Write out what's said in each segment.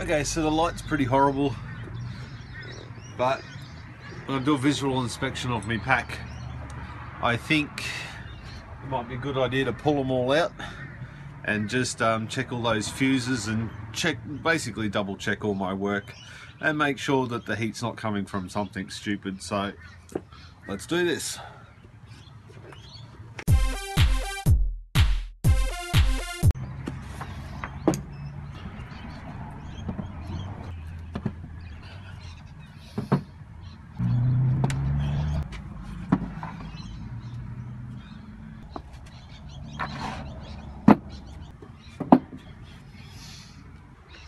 Okay, so the light's pretty horrible, but when I do a visual inspection of my pack, I think it might be a good idea to pull them all out and just check all those fuses and check, basically double check all my work and make sure that the heat's not coming from something stupid. So let's do this.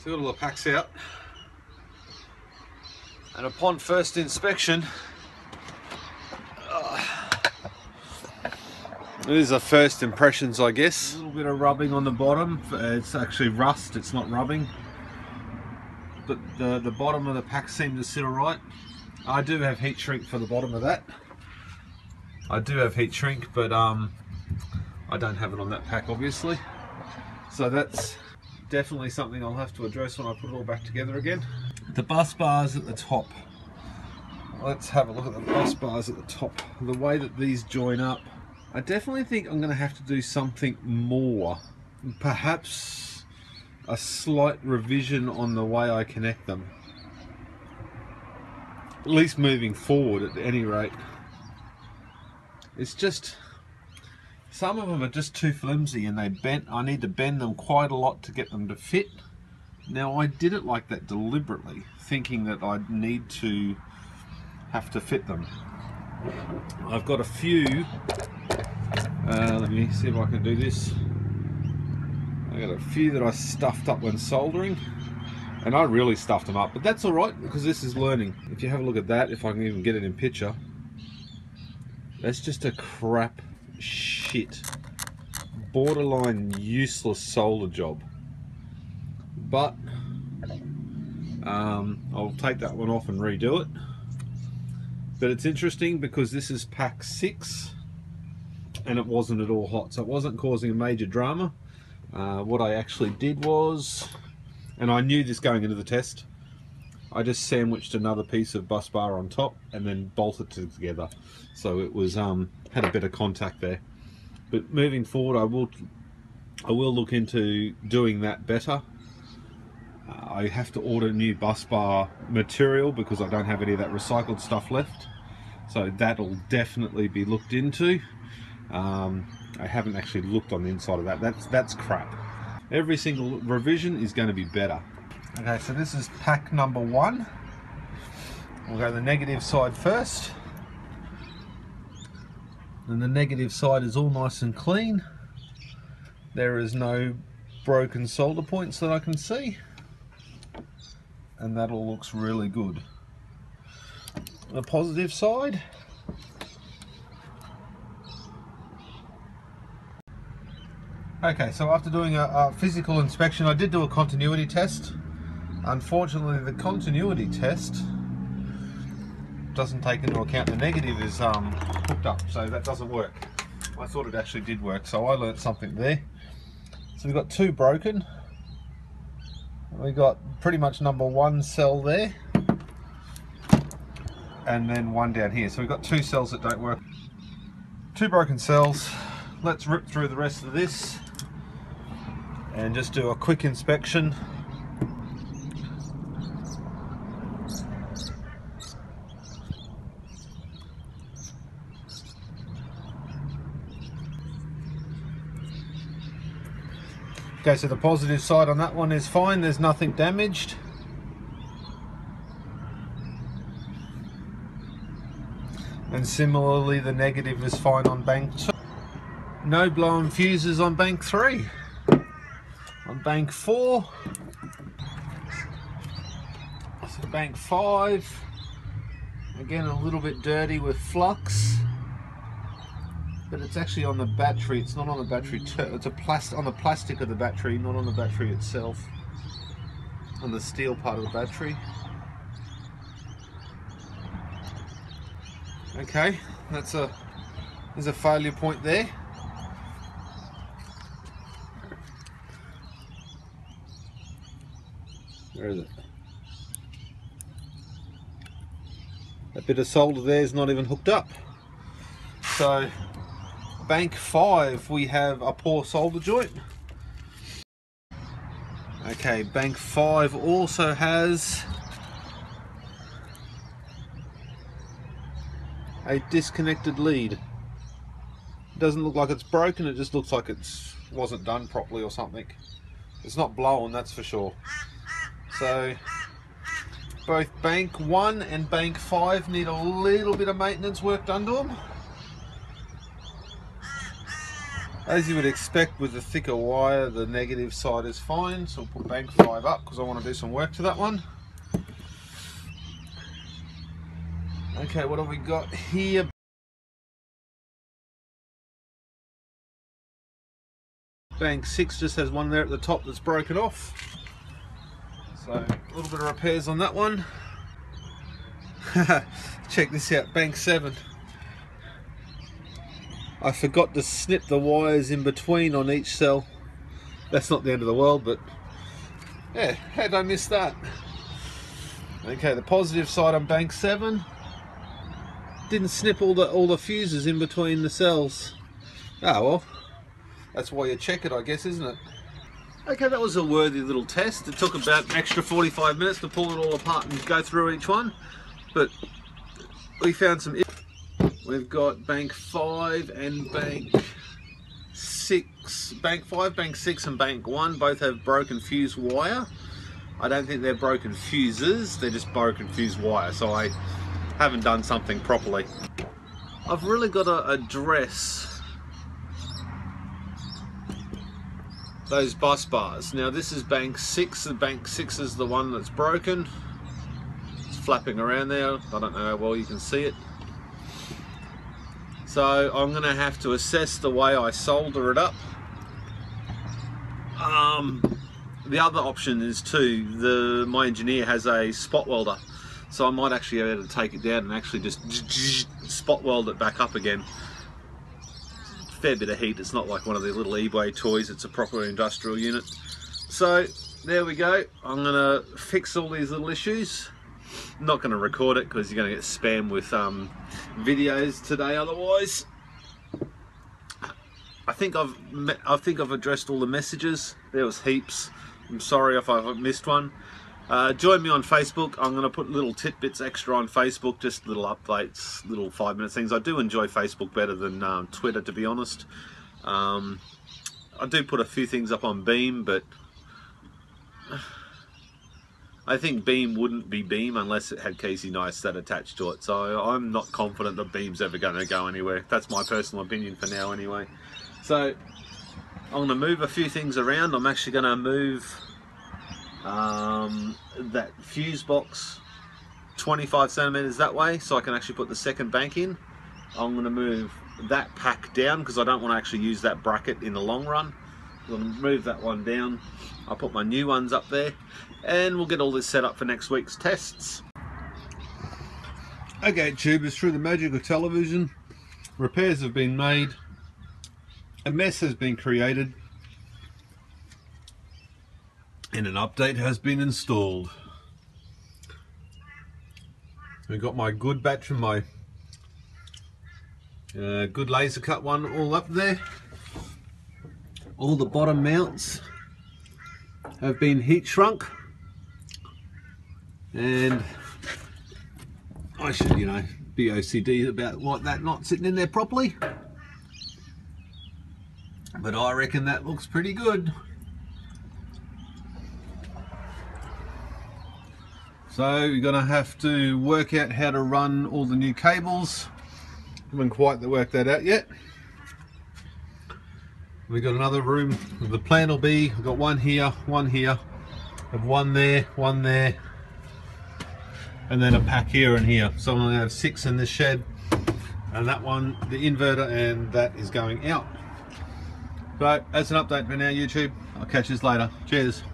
So got all the packs out, and upon first inspection, these are first impressions, I guess. A little bit of rubbing on the bottom. It's actually rust, it's not rubbing, but the bottom of the pack seemed to sit alright. I do have heat shrink for the bottom of that. I do have heat shrink, but I don't have it on that pack, obviously. So that's definitely something I'll have to address when I put it all back together again. The bus bars at the top. Let's have a look at the bus bars at the top. The way that these join up. I definitely think I'm going to have to do something more. Perhaps a slight revision on the way I connect them. At least moving forward at any rate. It's just, some of them are just too flimsy and they bent. I need to bend them quite a lot to get them to fit. Now I did it like that deliberately, thinking that I'd need to have to fit them. I've got a few, let me see if I can do this. I got a few that I stuffed up when soldering, and I really stuffed them up, but that's alright because this is learning. If you have a look at that, if I can even get it in picture, that's just a crap shit, borderline useless solder job, but I'll take that one off and redo it. But it's interesting because this is pack 6 and it wasn't at all hot, so it wasn't causing a major drama. What I actually did was, and I knew this going into the test, I just sandwiched another piece of bus bar on top and then bolted it together, so it was had a better contact there. But moving forward, I will look into doing that better. I have to order new bus bar material because I don't have any of that recycled stuff left, so that'll definitely be looked into. I haven't actually looked on the inside of that. That's crap. Every single revision is going to be better. Okay, so this is pack number 1. We'll go the negative side first. And the negative side is all nice and clean. There is no broken solder points that I can see. And that all looks really good. The positive side. Okay, so after doing a physical inspection, I did do a continuity test. Unfortunately, the continuity test doesn't take into account the negative is hooked up, so that doesn't work. I thought it actually did work, so I learnt something there. So we've got 2 broken. We've got pretty much number 1 cell there, and then 1 down here. So we've got 2 cells that don't work. 2 broken cells. Let's rip through the rest of this and just do a quick inspection. Okay, so the positive side on that one is fine, there's nothing damaged. And similarly, the negative is fine on bank 2. No blown fuses on bank 3. On bank 4. So bank 5. Again, a little bit dirty with flux. But it's actually on the battery, it's not on the battery, it's a on the plastic of the battery, not on the battery itself. On the steel part of the battery. Okay, that's there's a failure point there. Where is it? That bit of solder there is not even hooked up. So bank 5 we have a poor solder joint. Okay, bank 5 also has a disconnected lead. It doesn't look like it's broken, it just looks like it wasn't done properly or something. It's not blown, that's for sure. So both bank 1 and bank 5 need a little bit of maintenance work done to them. As you would expect with the thicker wire, the negative side is fine, so we'll put bank 5 up because I want to do some work to that one. Okay, what have we got here? Bank 6 just has one there at the top that's broken off. So a little bit of repairs on that one. Check this out, bank 7. I forgot to snip the wires in between on each cell. That's not the end of the world, but yeah, how did I miss that? Okay, the positive side on bank 7. Didn't snip all the fuses in between the cells. Ah well, that's why you check it, I guess, isn't it? Okay, that was a worthy little test. It took about an extra 45 minutes to pull it all apart and go through each one, but we found some. We've got bank 5 and bank 6. Bank 5, bank 6 and bank 1 both have broken fuse wire. I don't think they're broken fuses, they're just broken fuse wire, so I haven't done something properly. I've really got to address those bus bars. Now this is bank 6, and bank 6 is the one that's broken. It's flapping around there, I don't know how well you can see it. So I'm going to have to assess the way I solder it up. The other option is too, my engineer has a spot welder. So I might actually be able to take it down and actually just spot weld it back up again. Fair bit of heat, it's not like one of the little eBay toys, it's a proper industrial unit. So there we go, I'm going to fix all these little issues. I'm not going to record it because you're going to get spammed with videos today. Otherwise, I think I've addressed all the messages. There was heaps. I'm sorry if I've missed one. Join me on Facebook. I'm going to put little tidbits extra on Facebook, just little updates, little 5-minute things. I do enjoy Facebook better than Twitter, to be honest. I do put a few things up on Beam, but I think Beam wouldn't be Beam unless it had Casey Neistat attached to it, so I'm not confident that Beam's ever going to go anywhere. That's my personal opinion for now anyway. So I'm going to move a few things around. I'm actually going to move that fuse box 25 centimeters that way so I can actually put the second bank in. I'm going to move that pack down because I don't want to actually use that bracket in the long run. We'll move that one down. I'll put my new ones up there and we'll get all this set up for next week's tests. Okay tubers, through the magic of television, repairs have been made, a mess has been created and an update has been installed. We've got my good batch and my good laser cut one all up there. All the bottom mounts have been heat shrunk and I should, you know, be OCD about like that not sitting in there properly, but I reckon that looks pretty good. So you're gonna have to work out how to run all the new cables. Haven't quite worked that out yet. We've got another room. The plan will be, we've got one here, have one there, and then a pack here and here. So I'm going to have 6 in this shed, and that one, the inverter, and that is going out. So that's an update for now, YouTube. I'll catch you later. Cheers.